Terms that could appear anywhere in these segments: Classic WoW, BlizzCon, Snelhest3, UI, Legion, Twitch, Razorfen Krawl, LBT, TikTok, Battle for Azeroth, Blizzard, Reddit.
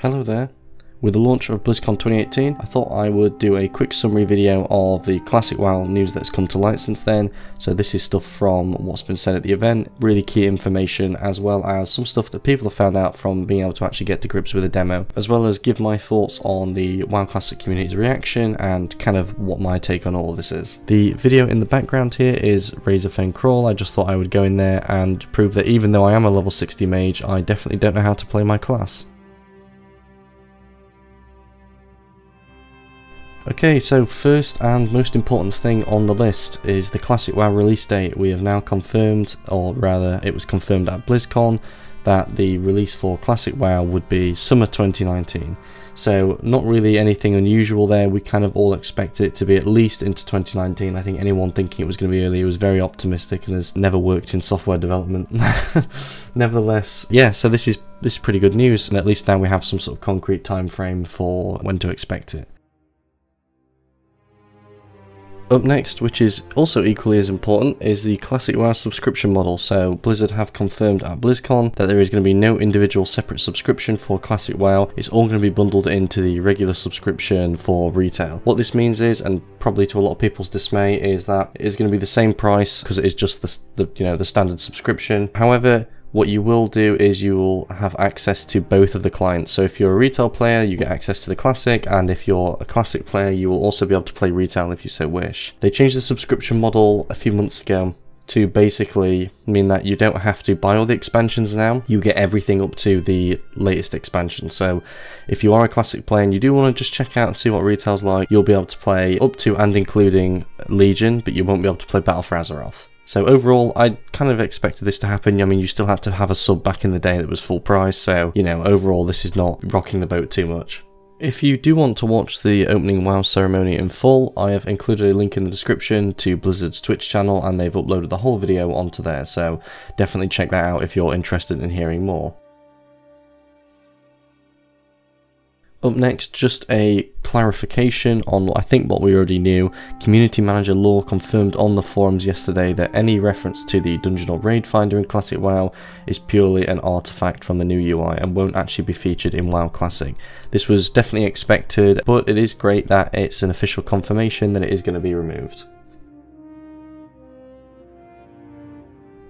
Hello there. With the launch of BlizzCon 2018, I thought I would do a quick summary video of the Classic WoW news that's come to light since then. So this is stuff from what's been said at the event, really key information, as well as some stuff that people have found out from being able to actually get to grips with a demo, as well as give my thoughts on the WoW Classic community's reaction and kind of what my take on all of this is. The video in the background here is Razorfen Krawl. I just thought I would go in there and prove that even though I am a level 60 mage, I definitely don't know how to play my class. Okay, so first and most important thing on the list is the Classic WoW release date. We have now confirmed, or rather it was confirmed at BlizzCon, that the release for Classic WoW would be summer 2019. So not really anything unusual there, we kind of all expected it to be at least into 2019. I think anyone thinking it was going to be earlier was very optimistic and has never worked in software development. Nevertheless, yeah, so this is pretty good news, and at least now we have some sort of concrete time frame for when to expect it. Up next, which is also equally as important, is the Classic WoW subscription model. So Blizzard have confirmed at BlizzCon that there is going to be no individual separate subscription for Classic WoW. It's all going to be bundled into the regular subscription for retail. What this means is, and probably to a lot of people's dismay, is that it's going to be the same price because it is just the standard subscription. However, what you will do is you will have access to both of the clients. So if you're a retail player, you get access to the Classic, and if you're a Classic player, you will also be able to play retail if you so wish. They changed the subscription model a few months ago to basically mean that you don't have to buy all the expansions now. You get everything up to the latest expansion. So if you are a Classic player and you do want to just check out and see what retail's like, you'll be able to play up to and including Legion, but you won't be able to play Battle for Azeroth. So overall, I kind of expected this to happen. I mean, you still had to have a sub back in the day that was full price, so, you know, overall this is not rocking the boat too much. If you do want to watch the opening WoW ceremony in full, I have included a link in the description to Blizzard's Twitch channel, and they've uploaded the whole video onto there, so definitely check that out if you're interested in hearing more. Up next, just a clarification on I think what we already knew. Community Manager Law confirmed on the forums yesterday that any reference to the Dungeon or Raid Finder in Classic WoW is purely an artifact from the new UI and won't actually be featured in WoW Classic. This was definitely expected, but it is great that it's an official confirmation that it is going to be removed.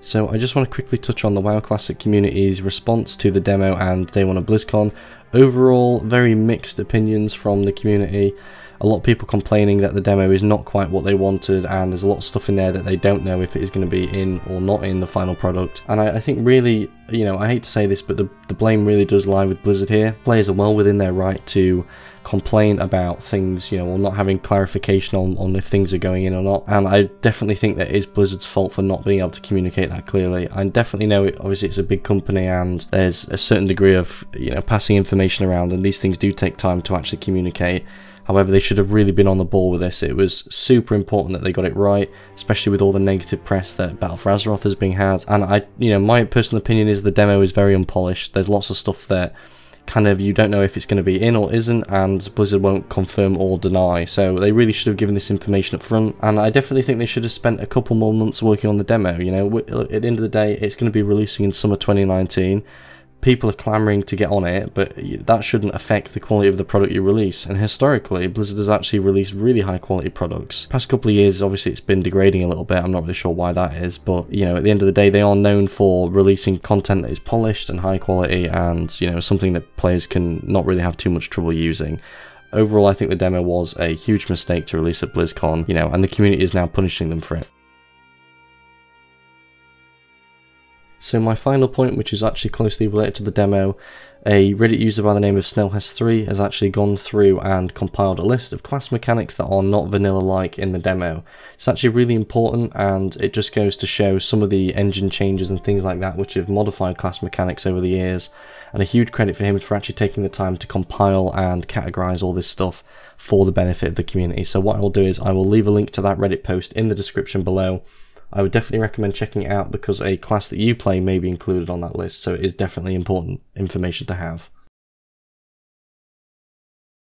So I just want to quickly touch on the WoW Classic community's response to the demo and Day 1 of BlizzCon. Overall, very mixed opinions from the community. A lot of people complaining that the demo is not quite what they wanted, and there's a lot of stuff in there that they don't know if it is going to be in or not in the final product. And I think really, you know, I hate to say this, but the blame really does lie with Blizzard here. Players are well within their right to complain about things, you know, or not having clarification on if things are going in or not. And I definitely think that it is Blizzard's fault for not being able to communicate that clearly. I definitely know, obviously it's a big company and there's a certain degree of, you know, passing information around, and these things do take time to actually communicate. However, they should have really been on the ball with this. It was super important that they got it right, especially with all the negative press that Battle for Azeroth is being had. And my personal opinion is the demo is very unpolished. There's lots of stuff that kind of you don't know if it's going to be in or isn't, and Blizzard won't confirm or deny. So they really should have given this information up front, and I definitely think they should have spent a couple more months working on the demo. You know, at the end of the day, it's going to be releasing in summer 2019. People are clamouring to get on it, but that shouldn't affect the quality of the product you release. And historically, Blizzard has actually released really high quality products. Past couple of years, obviously it's been degrading a little bit, I'm not really sure why that is, but, you know, at the end of the day, they are known for releasing content that is polished and high quality and, you know, something that players can not really have too much trouble using. Overall, I think the demo was a huge mistake to release at BlizzCon, you know, and the community is now punishing them for it. So my final point, which is actually closely related to the demo, a Reddit user by the name of Snelhest3 has actually gone through and compiled a list of class mechanics that are not vanilla-like in the demo. It's actually really important, and it just goes to show some of the engine changes and things like that which have modified class mechanics over the years, and a huge credit for him for actually taking the time to compile and categorize all this stuff for the benefit of the community. So what I will do is I will leave a link to that Reddit post in the description below. I would definitely recommend checking it out because a class that you play may be included on that list, so it is definitely important information to have.